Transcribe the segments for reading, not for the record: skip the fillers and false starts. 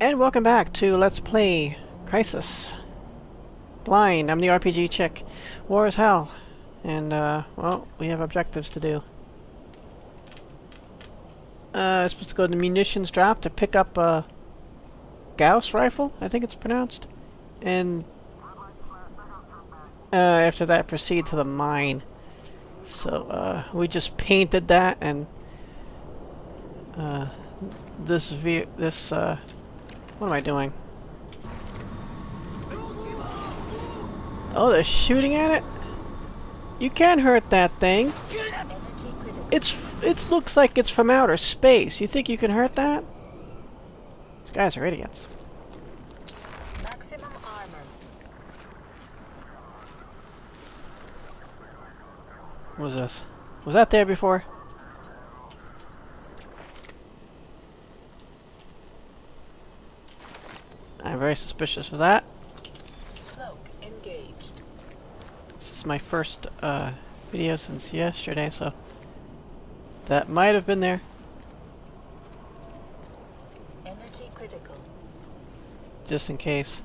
And welcome back to Let's Play Crisis. Blind, I'm the RPG chick. War is hell. And, well, we have objectives to do. I'm supposed to go to the munitions drop to pick up a Gauss rifle, I think it's pronounced. And after that, proceed to the mine. So, we just painted that, and what am I doing? Oh, they're shooting at it? You can't hurt that thing. It looks like it's from outer space. You think you can hurt that? These guys are idiots. Maximum armor. What was this? Was that there before? I'm very suspicious of that. Smoke engaged. This is my first video since yesterday, so that might have been there. Energy critical. Just in case.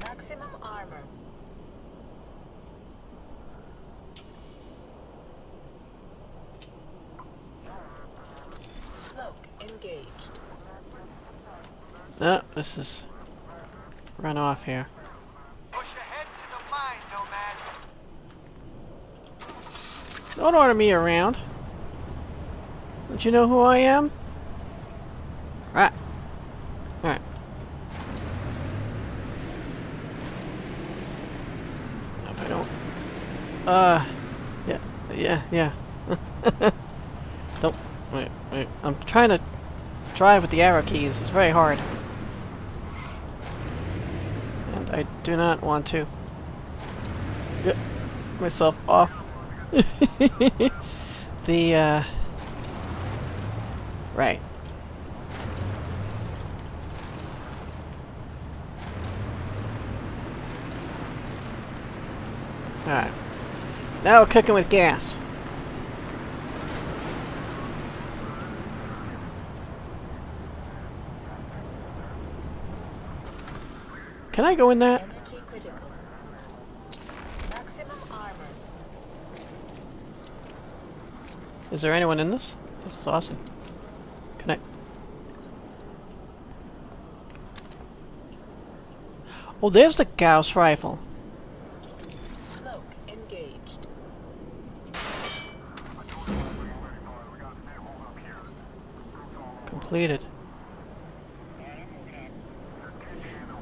Maximum armor. Smoke engaged. No, this is run off here. Push ahead to the mine, Nomad. Don't order me around. Don't you know who I am? Right. Alright. If I don't yeah. Don't wait. I'm trying to drive with the arrow keys. It's very hard. I do not want to get myself off the right. Alright. Now we're cooking with gas. Can I go in that? Energy critical. Maximum armor. Is there anyone in this? This is awesome. Can I? Oh, there's the Gauss rifle. Smoke engaged. Completed.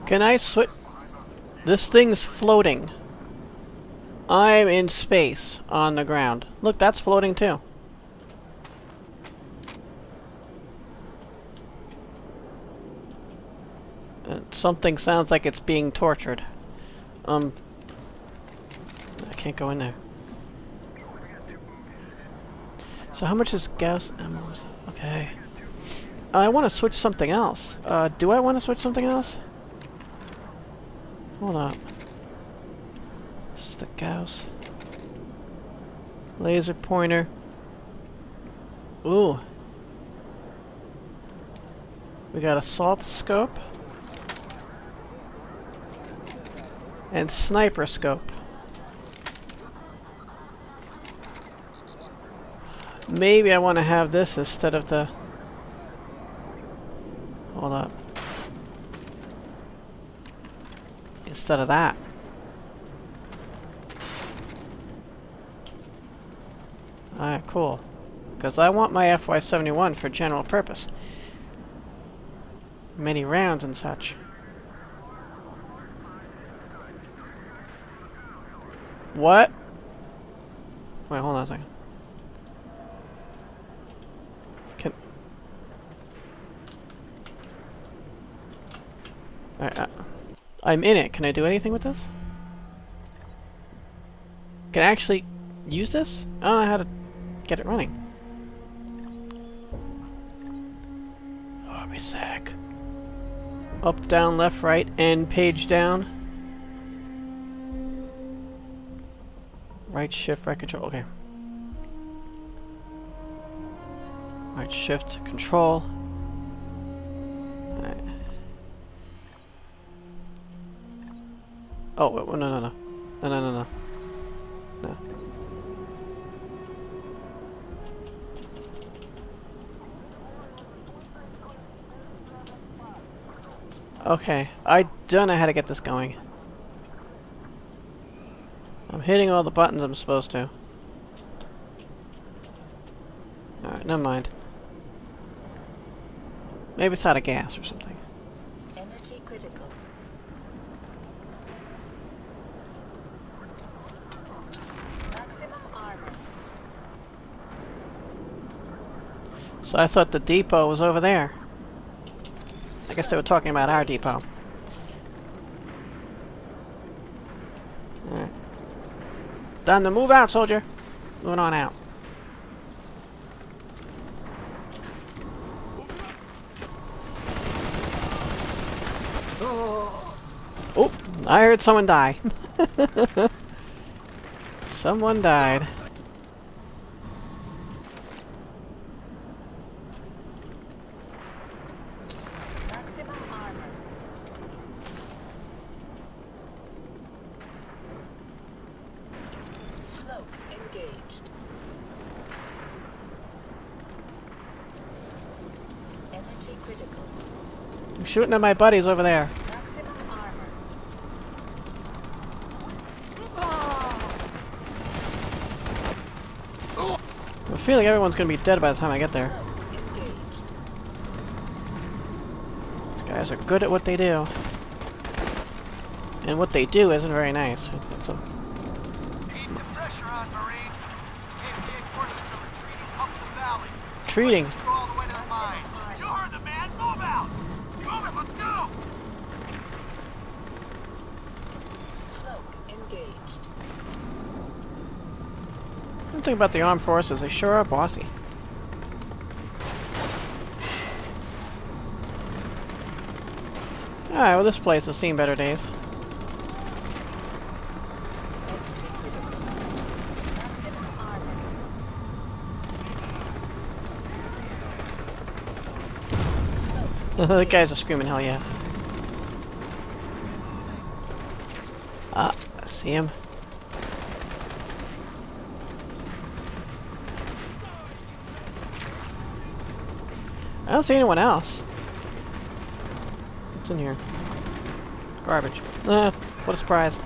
Can I switch? This thing's floating. I'm in space on the ground. Look, that's floating too. And something sounds like it's being tortured. I can't go in there. So how much is gas? Okay. I want to switch something else. Do I want to switch something else? Hold on. This is the Gauss. Laser pointer. Ooh. We got assault scope. And sniper scope. Maybe I want to have this instead of the... Hold up. Instead of that. Alright, cool. Because I want my FY71 for general purpose. Many rounds and such. What? Wait, hold on a second. Can... Alright, I'm in it. Can I do anything with this? Can I actually use this? I don't know how to get it running. Oh, I'll be sick. Up, down, left, right, end page down. Right shift, right control. Okay. Right shift, control. Oh, no. Okay, I don't know how to get this going. I'm hitting all the buttons I'm supposed to. Alright, never mind. Maybe it's out of gas or something. Energy critical. Maximum armor. So I thought the depot was over there. I guess they were talking about our depot. Alright. Done to move out, soldier! Moving on out. Oh, I heard someone die. Someone died. I'm shooting at my buddies over there. I'm feeling everyone's gonna be dead by the time I get there. These guys are good at what they do. And what they do isn't very nice. That's a treating. Something about the armed forces, they sure are bossy. Alright, well this place has seen better days. The guys are screaming hell yeah. Ah, I see him. I don't see anyone else. What's in here? Garbage. Ah, what a surprise.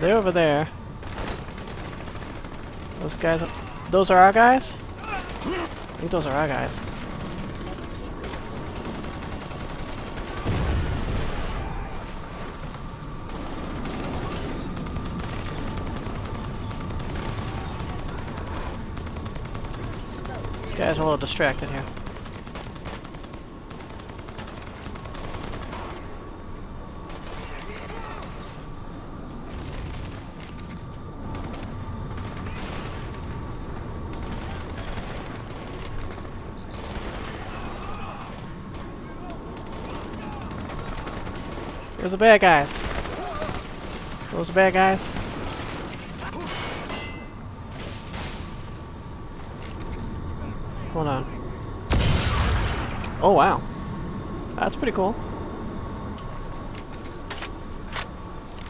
They're over there. Those guys are... Those are our guys? I think those are our guys. Guys are a little distracted here. There's the bad guys. Those are bad guys. Hold on. Oh wow. That's pretty cool.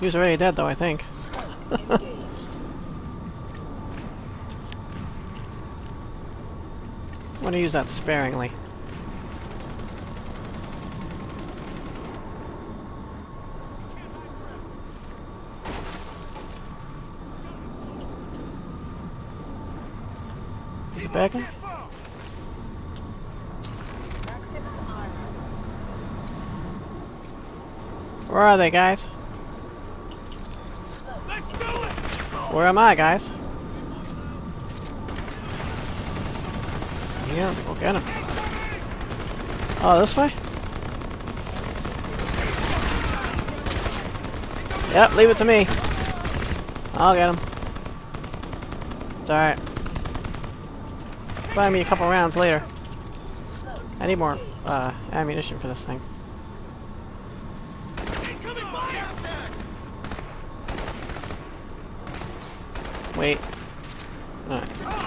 He was already dead though, I think. I want to use that sparingly. Is it back in? Where are they, guys? Where am I, guys? Yeah, we'll get him. Oh, this way? Yep, leave it to me. I'll get him. It's alright. Buy me a couple rounds later. I need more ammunition for this thing. Wait. All right.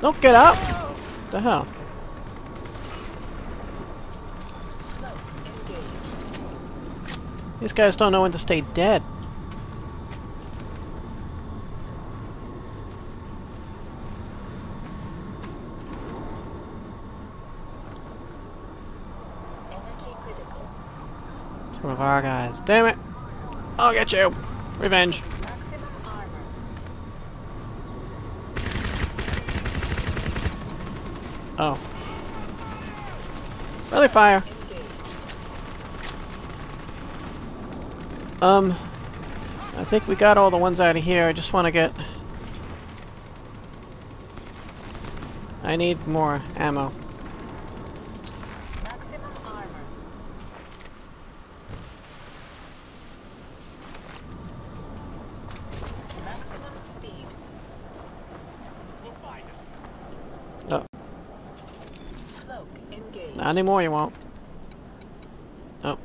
Don't get up! What the hell? These guys don't know when to stay dead. Some of our guys. Damn it! I'll get you! Revenge! Oh. Really fire! I think we got all the ones out of here. I just want to get... I need more ammo. Maximum armor. Maximum speed. We'll find it. Oh. Cloak engaged. Not anymore, you won't. Oh.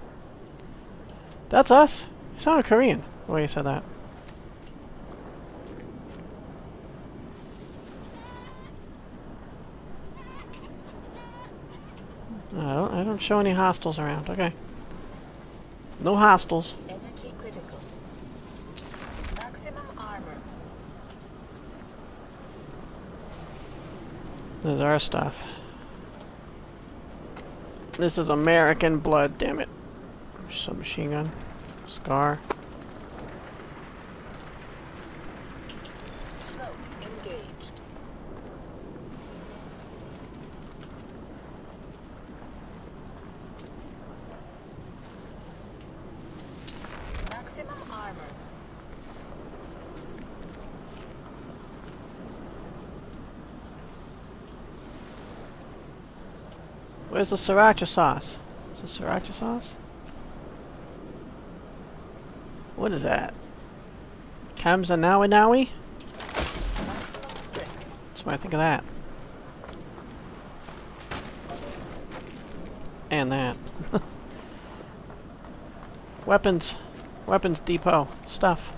That's us! You sound Korean, the way you said that. I don't show any hostiles around. Okay. No hostiles. Energy critical. Maximum armor. This is our stuff. This is American blood, damn it. Submachine gun. SCAR. Smoke engaged. Maximum armor. Where's the sriracha sauce? Is it sriracha sauce? What is that? Kamzanawi? That's what I think of that. And that. Weapons. Weapons depot. Stuff.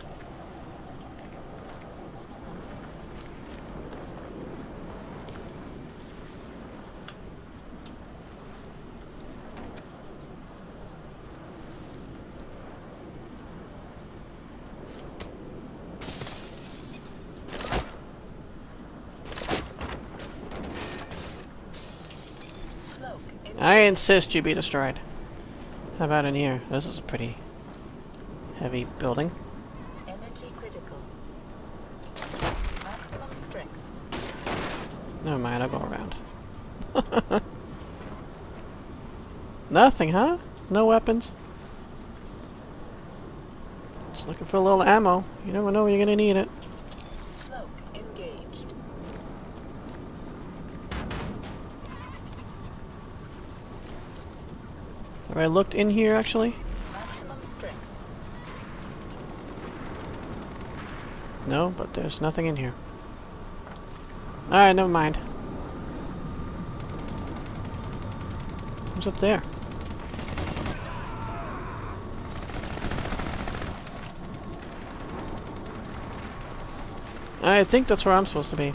I insist you be destroyed. How about in here? This is a pretty heavy building. Energy critical. Maximum strength. Never mind, I'll go around. Nothing, huh? No weapons. Just looking for a little ammo. You never know when you're gonna need it. I looked in here actually. No, but there's nothing in here. Alright, never mind. What's up there? I think that's where I'm supposed to be.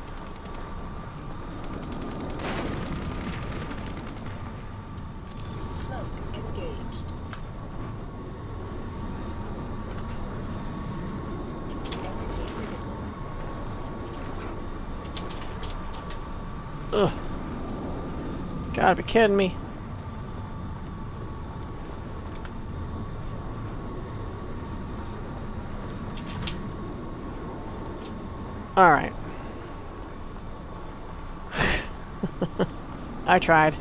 Ugh. Gotta be kidding me. Alright. I tried.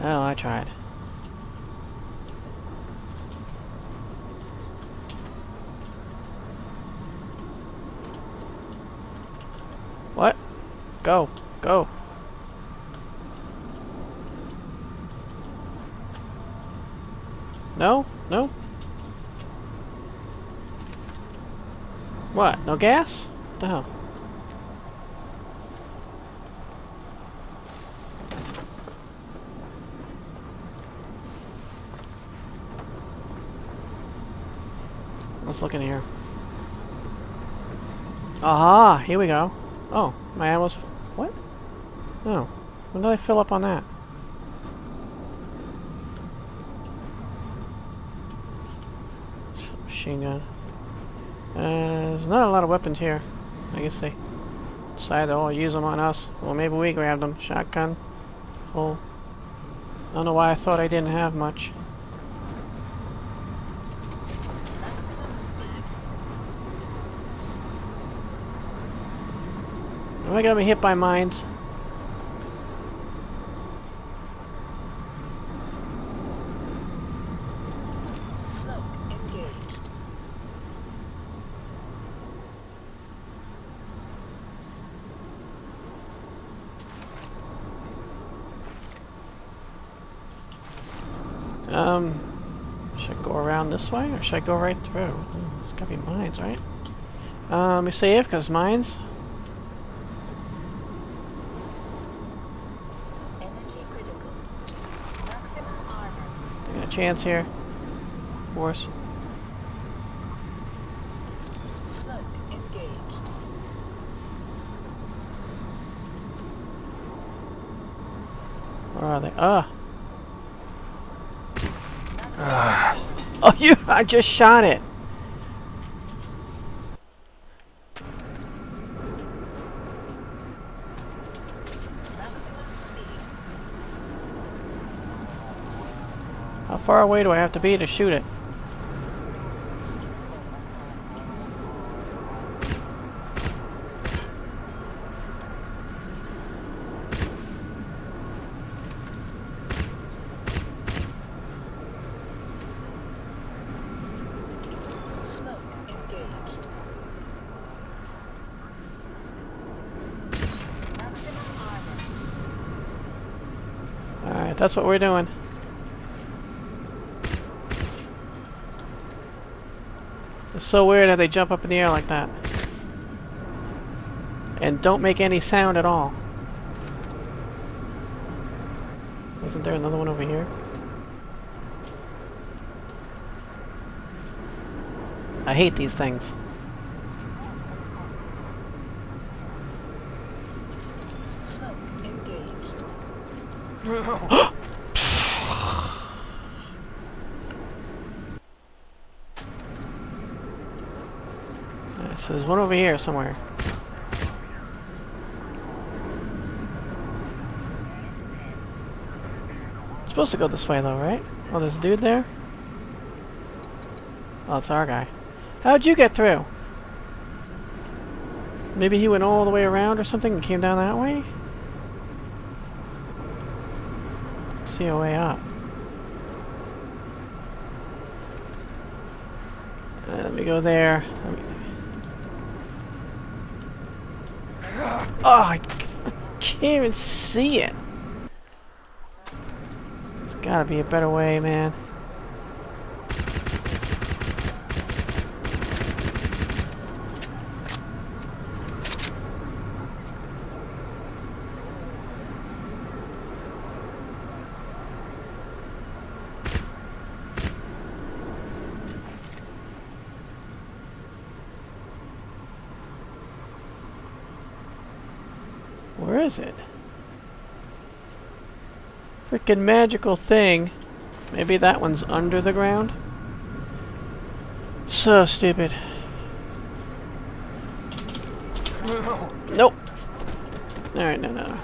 Hell, I tried. What? Go. Go. No? No? What? No gas? What the hell? Let's look in here. Aha! Here we go. Oh, my ammo's... Oh. When did I fill up on that? Machine gun. There's not a lot of weapons here. I guess they decided to all use them on us. Well, maybe we grabbed them. Shotgun. Full. I don't know why I thought I didn't have much. Am I gonna be hit by mines? Should I go around this way, or should I go right through? There's gotta be mines, right? Let me save, because mines. Energy critical. Maximum armor. Taking a chance here. Of course. Smoke engaged. Where are they? Ah! Oh, you! I just shot it! How far away do I have to be to shoot it? That's what we're doing. It's so weird how they jump up in the air like that. And don't make any sound at all. Wasn't there another one over here? I hate these things. So there's one over here somewhere. It's supposed to go this way though, right? Oh, there's a dude there? Oh, it's our guy. How'd you get through? Maybe he went all the way around or something and came down that way? Let's see a way up. Let me go there. Oh, I can't even see it. There's gotta be a better way, man. Where is it? Frickin' magical thing. Maybe that one's under the ground? So stupid. Nope. Alright, no.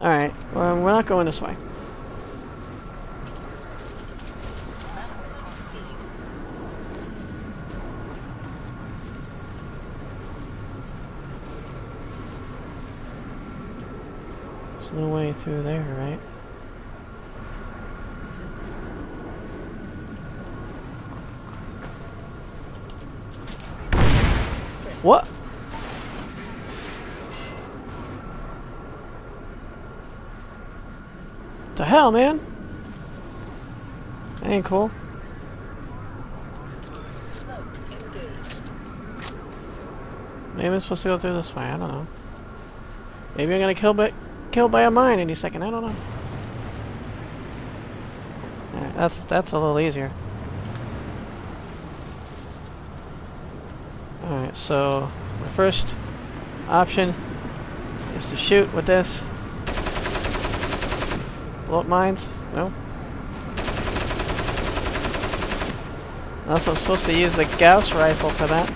Alright, well, we're not going this way. No way through there, right? What? The hell, man? That ain't cool. Maybe I'm supposed to go through this way, I don't know. Maybe I'm gonna killed by a mine any second, I don't know. Alright, that's a little easier. Alright, so my first option is to shoot with this. Blow up mines? No. Also, I'm supposed to use the Gauss rifle for that.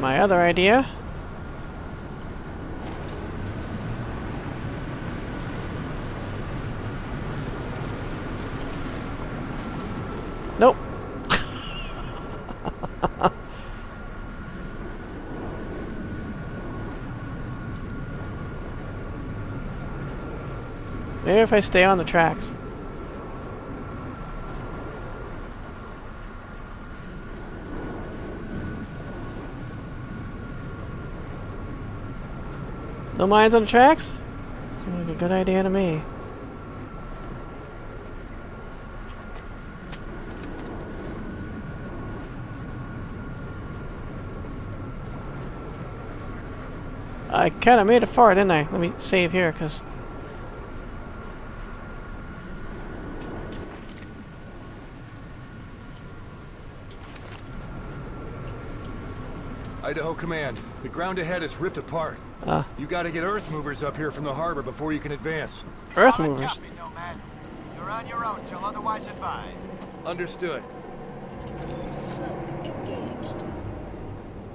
My other idea. Nope. Maybe if I stay on the tracks. No mines on the tracks? Seems like a good idea to me. I kinda made it far, didn't I? Let me save here, because... Idaho Command, the ground ahead is ripped apart. You got to get earth movers up here from the harbor before you can advance. Earth movers? Copy, Nomad. You're on your own till otherwise advised. Understood.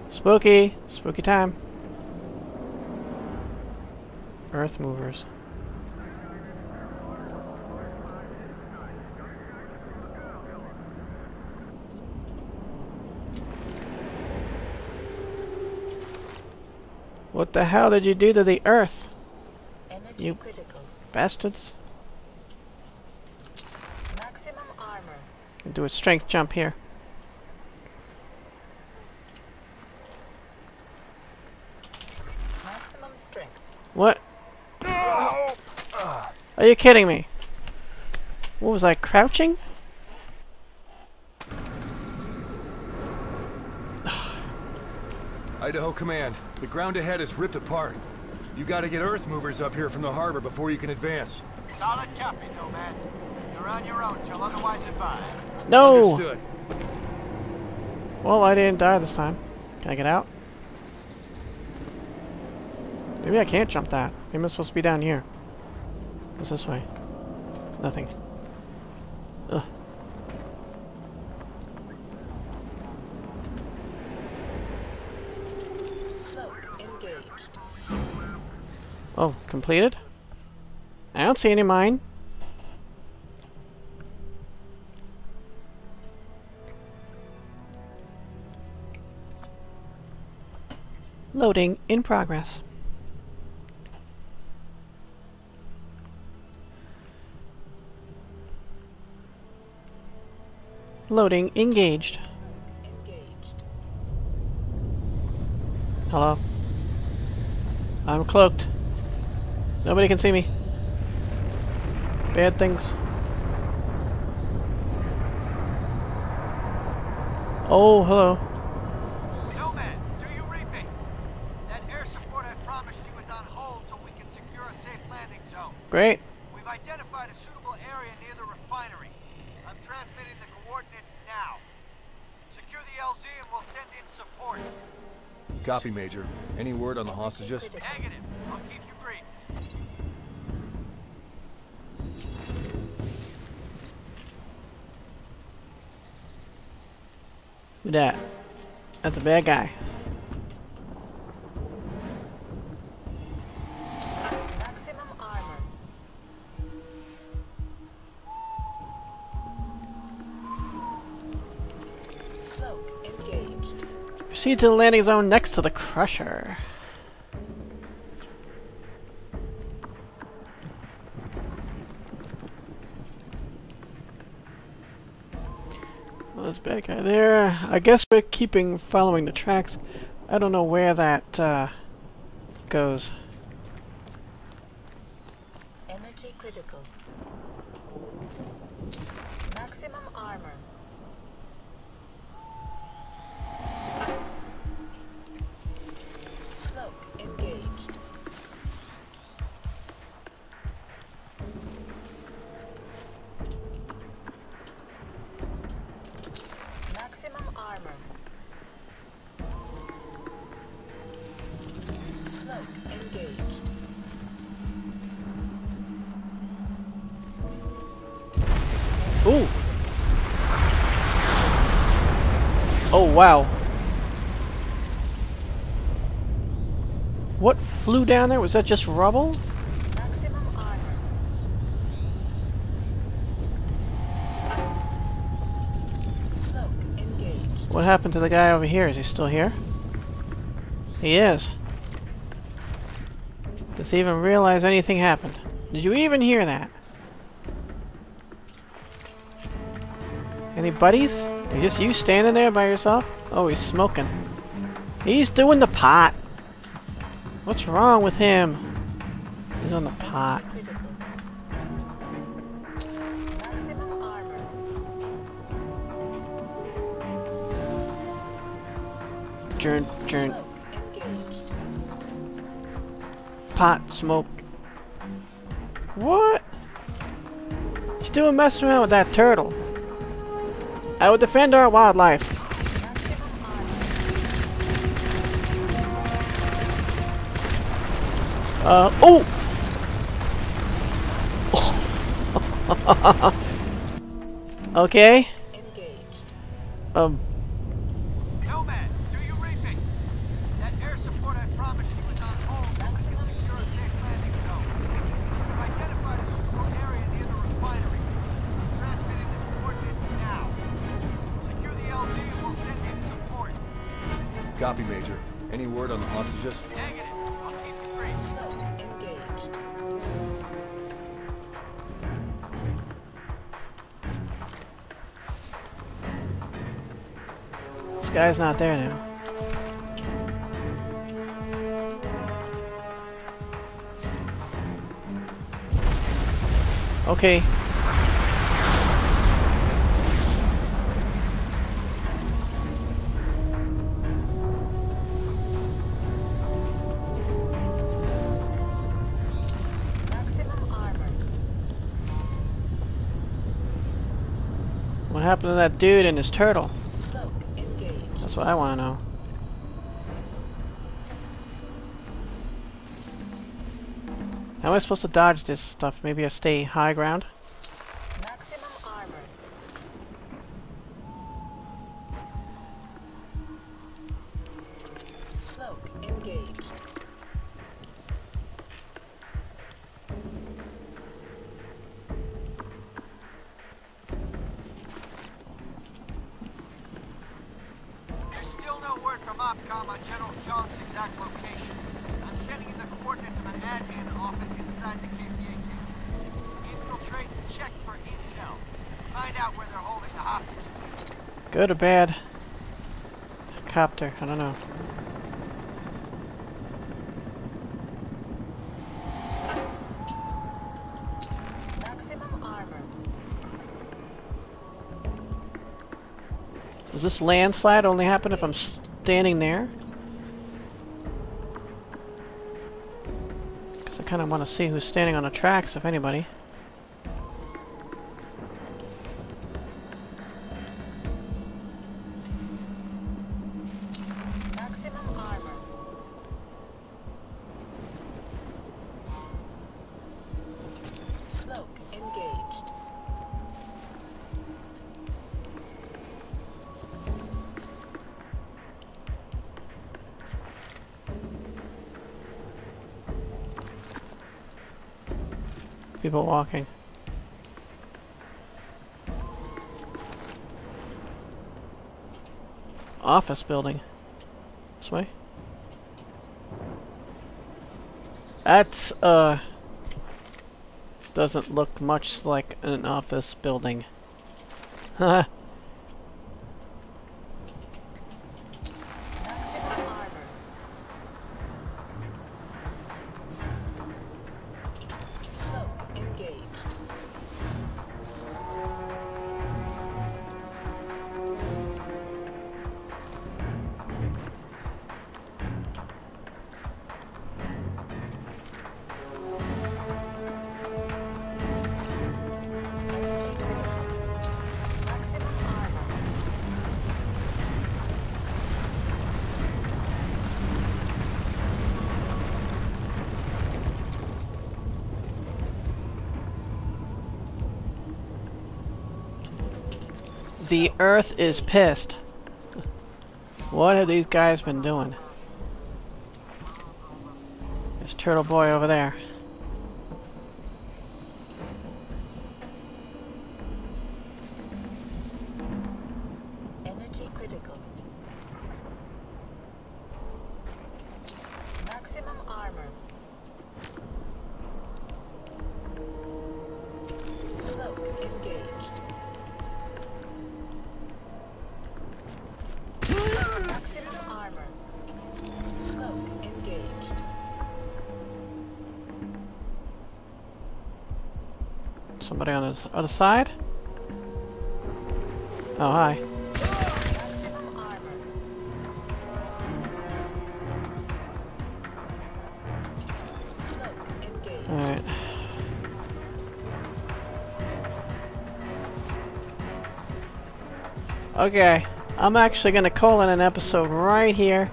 Spooky. Spooky time. Earth movers. What the hell did you do to the earth? Energy you critical. Bastards. Maximum armor. Can do a strength jump here. Maximum strength. What? Are you kidding me? What was I, crouching? Idaho Command, the ground ahead is ripped apart. You gotta get earth movers up here from the harbor before you can advance. Solid copy, Nomad. You're on your own till otherwise advised. No! Understood. Well, I didn't die this time. Can I get out? Maybe I can't jump that. Maybe I'm supposed to be down here. What's this way? Nothing. Ugh. Oh, completed? I don't see any mine. Loading in progress. Loading engaged. Hello. I'm cloaked. Nobody can see me. Bad things. Oh, hello. Nomad, do you read me? That air support I promised you is on hold so we can secure a safe landing zone. Great. We've identified a suitable area near the refinery. I'm transmitting the coordinates now. Secure the LZ and we'll send in support. Copy, Major. Any word on the hostages? Negative. I'll keep you briefed. Look at that. That's a bad guy. Maximum armor. Smoke engaged. Proceed to the landing zone next to the crusher. This bad guy there. I guess we're following the tracks. I don't know where that goes. Energy critical. Maximum armor. Oh, wow. What flew down there? Was that just rubble? Maximum armor. Smoke engaged. What happened to the guy over here? Is he still here? He is. Does he even realize anything happened? Did you even hear that? Any buddies? Is just you standing there by yourself? Oh, he's smoking. He's doing the pot. What's wrong with him? He's on the pot. Jern. Pot smoke. What? He's doing messing around with that turtle. I will defend our wildlife. Oh! Okay. Nomad, do you read me? That air support I promised you is on hold so we can secure a safe landing zone. We've identified a suitable area near the refinery. I'm transmitting the coordinates now. Copy, Major. Any word on the hostages? Negative. I'll keep it brief. Engaged. This guy's not there now. Okay. What happened to that dude and his turtle? That's what I want to know. How am I supposed to dodge this stuff? Maybe I stay high ground? Maximum armor. Smoke engaged. Opcom on General John's exact location. I'm sending you the coordinates of an admin office inside the KPA camp. Infiltrate and check for intel. Find out where they're holding the hostages. Good or bad? A copter, I don't know. Maximum armor. Does this landslide only happen if I'm standing there? Because I kind of want to see who's standing on the tracks, if anybody. Maximum armor. Smoke engaged. People walking. Office building. This way. That's doesn't look much like an office building. Huh. The earth is pissed. What have these guys been doing? There's Turtle Boy over there. Energy critical. Maximum armor. Smoke engaged. Somebody on this other side? Oh, hi. Alright. Okay, I'm actually gonna call in an episode right here.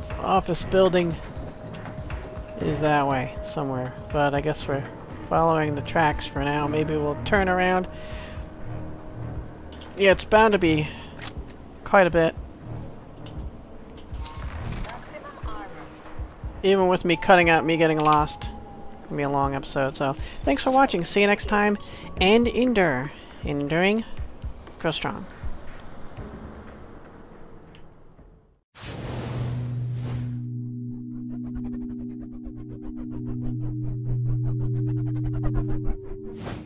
This office building is that way somewhere, but I guess we're following the tracks for now. Maybe we'll turn around. Yeah, it's bound to be quite a bit. Even with me cutting out, me getting lost. It'll be a long episode, so thanks for watching. See you next time. And endure. Enduring. Grow strong.